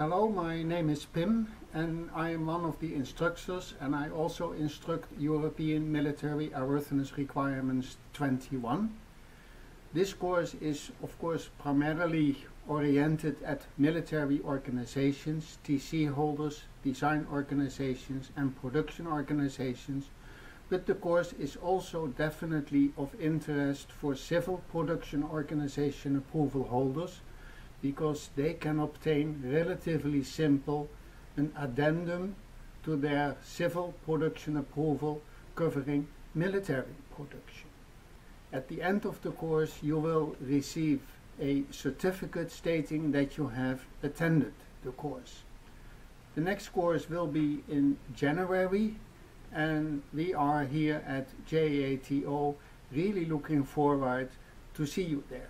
Hello, my name is Pim and I am one of the instructors, and I also instruct European Military Airworthiness Requirements 21. This course is of course primarily oriented at military organizations, TC holders, design organizations and production organizations, but the course is also definitely of interest for civil production organization approval holders, because they can obtain relatively simple an addendum to their civil production approval covering military production. At the end of the course you will receive a certificate stating that you have attended the course. The next course will be in January, and we are here at JATO really looking forward to see you there.